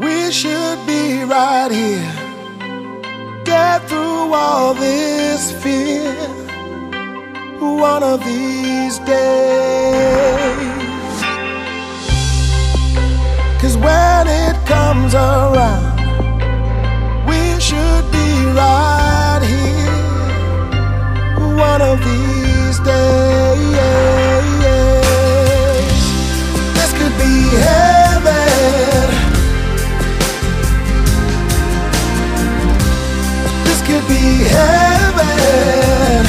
We should be right here. Get through all this fear. One of these days. 'Cause when it comes around, we should be right here. One of these days. This could be heaven. This could be heaven.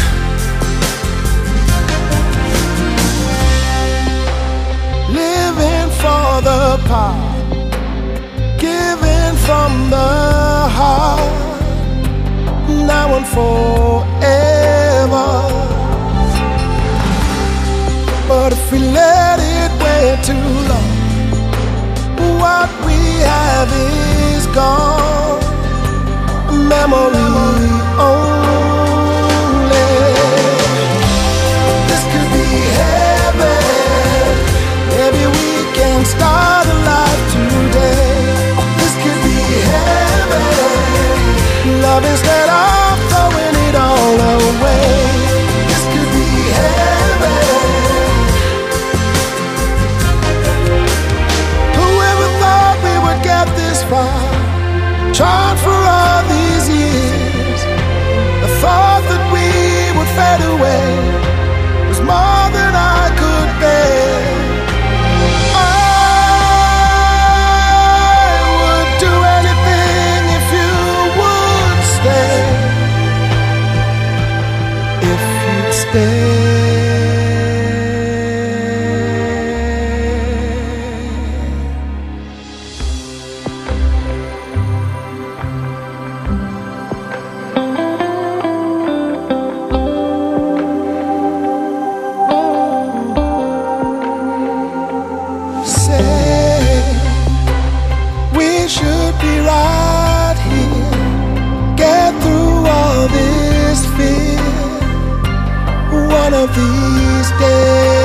Living for the power, giving from the heart, now and forever. But if we let it wait too long, what we have is gone. Memory only. This could be heaven. Maybe we can start a life today. This could be heaven. Love instead of throwing it all away. This could be heaven. Whoever thought we would get this far, tried for all these years. The thought that we would fade away was more than I could bear. I would do anything if you would stay. If you'd stay. Right here, get through all this fear. One of these days.